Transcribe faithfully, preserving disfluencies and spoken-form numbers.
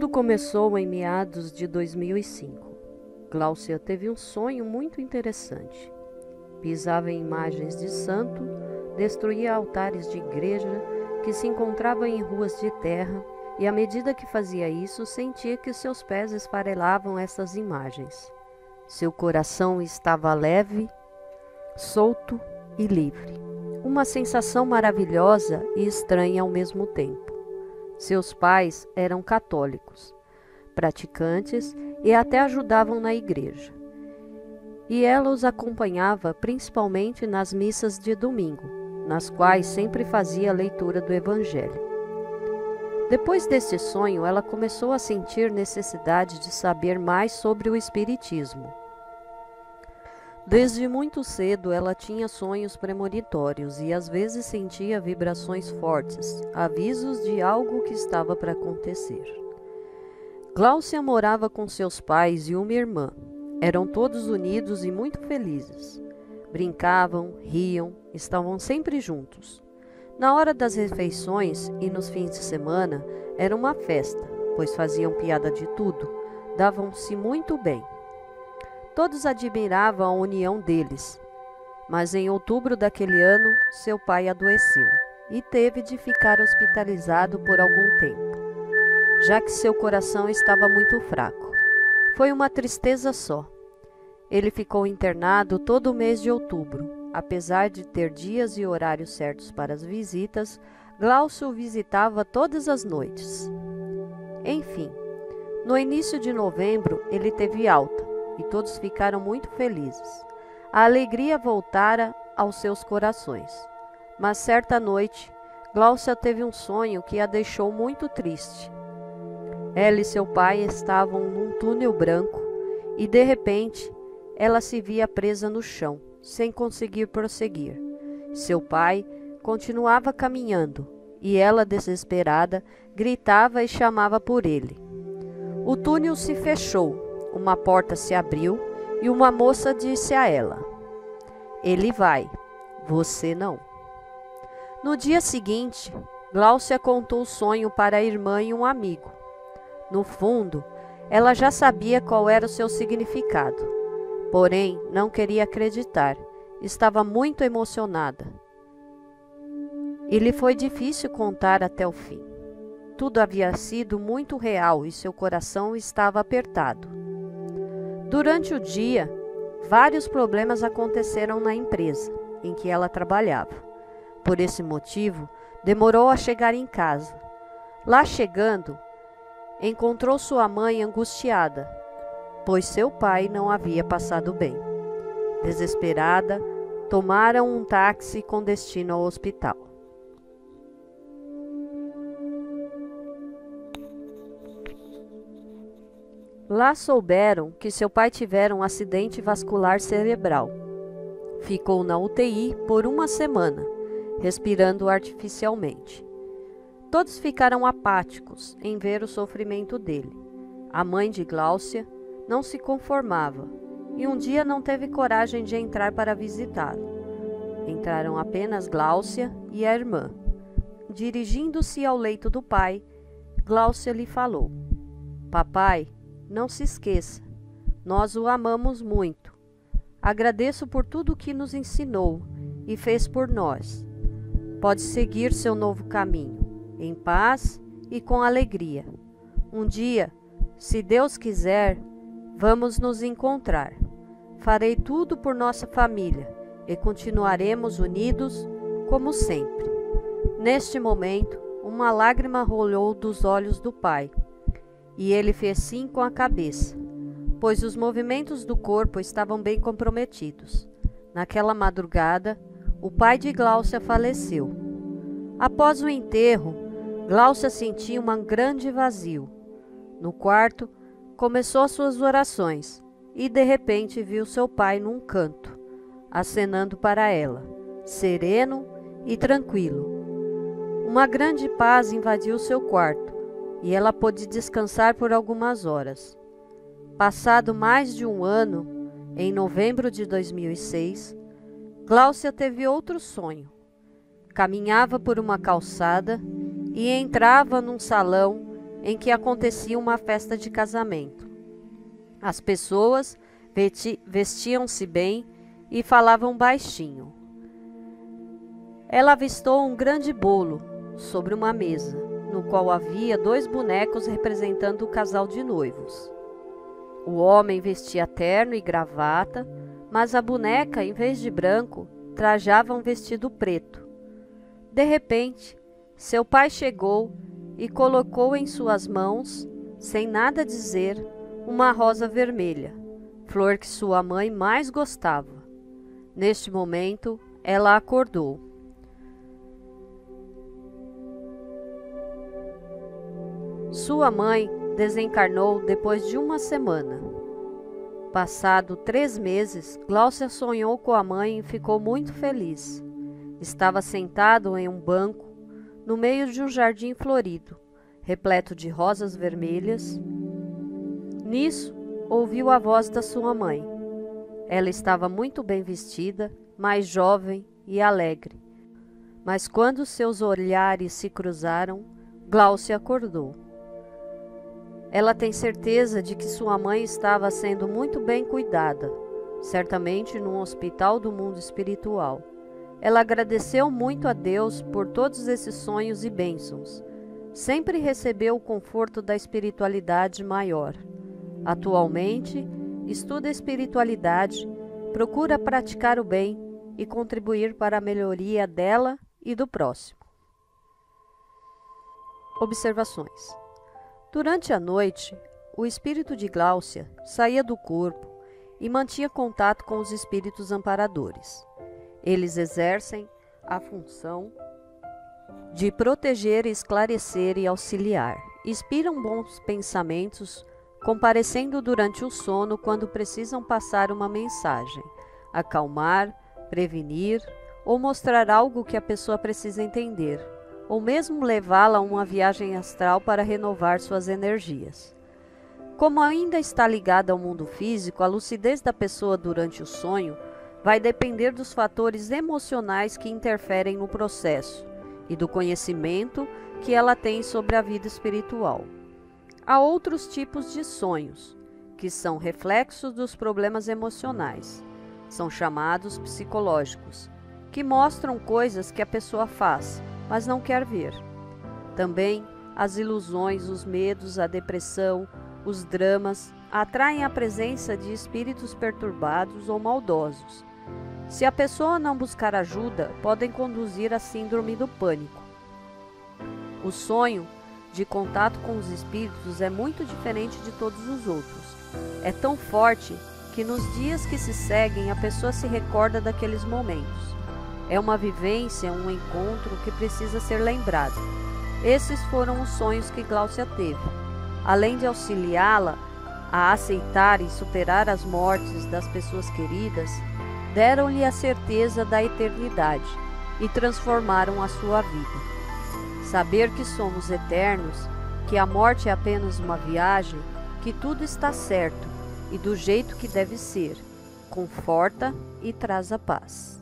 Tudo começou em meados de dois mil e cinco. Gláucia teve um sonho muito interessante. Pisava em imagens de santo, destruía altares de igreja que se encontravam em ruas de terra e, à medida que fazia isso, sentia que seus pés esfarelavam essas imagens. Seu coração estava leve, solto e livre. Uma sensação maravilhosa e estranha ao mesmo tempo. Seus pais eram católicos, praticantes e até ajudavam na igreja. E ela os acompanhava principalmente nas missas de domingo, nas quais sempre fazia a leitura do Evangelho. Depois desse sonho, ela começou a sentir necessidade de saber mais sobre o Espiritismo. Desde muito cedo, ela tinha sonhos premonitórios e às vezes sentia vibrações fortes, avisos de algo que estava para acontecer. Gláucia morava com seus pais e uma irmã. Eram todos unidos e muito felizes. Brincavam, riam, estavam sempre juntos. Na hora das refeições e nos fins de semana, era uma festa, pois faziam piada de tudo, davam-se muito bem. Todos admiravam a união deles, mas em outubro daquele ano, seu pai adoeceu e teve de ficar hospitalizado por algum tempo, já que seu coração estava muito fraco. Foi uma tristeza só. Ele ficou internado todo o mês de outubro. Apesar de ter dias e horários certos para as visitas, Gláucia o visitava todas as noites. Enfim, no início de novembro, ele teve alta. E todos ficaram muito felizes. A alegria voltara aos seus corações. Mas certa noite, Gláucia teve um sonho que a deixou muito triste. Ela e seu pai estavam num túnel branco e, de repente, ela se via presa no chão, sem conseguir prosseguir. Seu pai continuava caminhando e ela, desesperada, gritava e chamava por ele. O túnel se fechou. Uma porta se abriu e uma moça disse a ela: "Ele vai, você não." No dia seguinte, Gláucia contou o sonho para a irmã e um amigo. No fundo, ela já sabia qual era o seu significado, porém não queria acreditar, estava muito emocionada. E lhe foi difícil contar até o fim. Tudo havia sido muito real e seu coração estava apertado. Durante o dia, vários problemas aconteceram na empresa em que ela trabalhava. Por esse motivo, demorou a chegar em casa. Lá chegando, encontrou sua mãe angustiada, pois seu pai não havia passado bem. Desesperada, tomaram um táxi com destino ao hospital. Lá souberam que seu pai tivera um acidente vascular cerebral. Ficou na U T I por uma semana, respirando artificialmente. Todos ficaram apáticos em ver o sofrimento dele. A mãe de Gláucia não se conformava e um dia não teve coragem de entrar para visitá-lo. Entraram apenas Gláucia e a irmã. Dirigindo-se ao leito do pai, Gláucia lhe falou: "Papai, não se esqueça, nós o amamos muito. Agradeço por tudo que nos ensinou e fez por nós. Pode seguir seu novo caminho, em paz e com alegria. Um dia, se Deus quiser, vamos nos encontrar. Farei tudo por nossa família e continuaremos unidos como sempre." Neste momento, uma lágrima rolou dos olhos do pai. E ele fez sim com a cabeça, pois os movimentos do corpo estavam bem comprometidos. Naquela madrugada, o pai de Gláucia faleceu. Após o enterro, Gláucia sentiu um grande vazio. No quarto, começou suas orações e, de repente, viu seu pai num canto, acenando para ela, sereno e tranquilo. Uma grande paz invadiu seu quarto. E ela pôde descansar por algumas horas. Passado mais de um ano, em novembro de dois mil e seis, Gláucia teve outro sonho. Caminhava por uma calçada e entrava num salão em que acontecia uma festa de casamento. As pessoas vestiam-se bem e falavam baixinho. Ela avistou um grande bolo sobre uma mesa, no qual havia dois bonecos representando o casal de noivos. O homem vestia terno e gravata, mas a boneca, em vez de branco, trajava um vestido preto. De repente, seu pai chegou e colocou em suas mãos, sem nada dizer, uma rosa vermelha, flor que sua mãe mais gostava. Neste momento, ela acordou. Sua mãe desencarnou depois de uma semana. Passado três meses, Gláucia sonhou com a mãe e ficou muito feliz. Estava sentado em um banco, no meio de um jardim florido, repleto de rosas vermelhas. Nisso, ouviu a voz da sua mãe. Ela estava muito bem vestida, mais jovem e alegre. Mas quando seus olhares se cruzaram, Gláucia acordou. Ela tem certeza de que sua mãe estava sendo muito bem cuidada, certamente num hospital do mundo espiritual. Ela agradeceu muito a Deus por todos esses sonhos e bênçãos. Sempre recebeu o conforto da espiritualidade maior. Atualmente, estuda espiritualidade, procura praticar o bem e contribuir para a melhoria dela e do próximo. Observações. Durante a noite, o espírito de Gláucia saía do corpo e mantinha contato com os espíritos amparadores. Eles exercem a função de proteger, esclarecer e auxiliar. Inspiram bons pensamentos, comparecendo durante o sono quando precisam passar uma mensagem, acalmar, prevenir ou mostrar algo que a pessoa precisa entender, ou mesmo levá-la a uma viagem astral para renovar suas energias. Como ainda está ligada ao mundo físico, a lucidez da pessoa durante o sonho vai depender dos fatores emocionais que interferem no processo e do conhecimento que ela tem sobre a vida espiritual. Há outros tipos de sonhos, que são reflexos dos problemas emocionais, são chamados psicológicos, que mostram coisas que a pessoa faz, mas não quer ver. Também as ilusões, os medos, a depressão, os dramas atraem a presença de espíritos perturbados ou maldosos. Se a pessoa não buscar ajuda, podem conduzir à síndrome do pânico. O sonho de contato com os espíritos é muito diferente de todos os outros. É tão forte que nos dias que se seguem a pessoa se recorda daqueles momentos. É uma vivência, um encontro que precisa ser lembrado. Esses foram os sonhos que Gláucia teve. Além de auxiliá-la a aceitar e superar as mortes das pessoas queridas, deram-lhe a certeza da eternidade e transformaram a sua vida. Saber que somos eternos, que a morte é apenas uma viagem, que tudo está certo e do jeito que deve ser, conforta e traz a paz.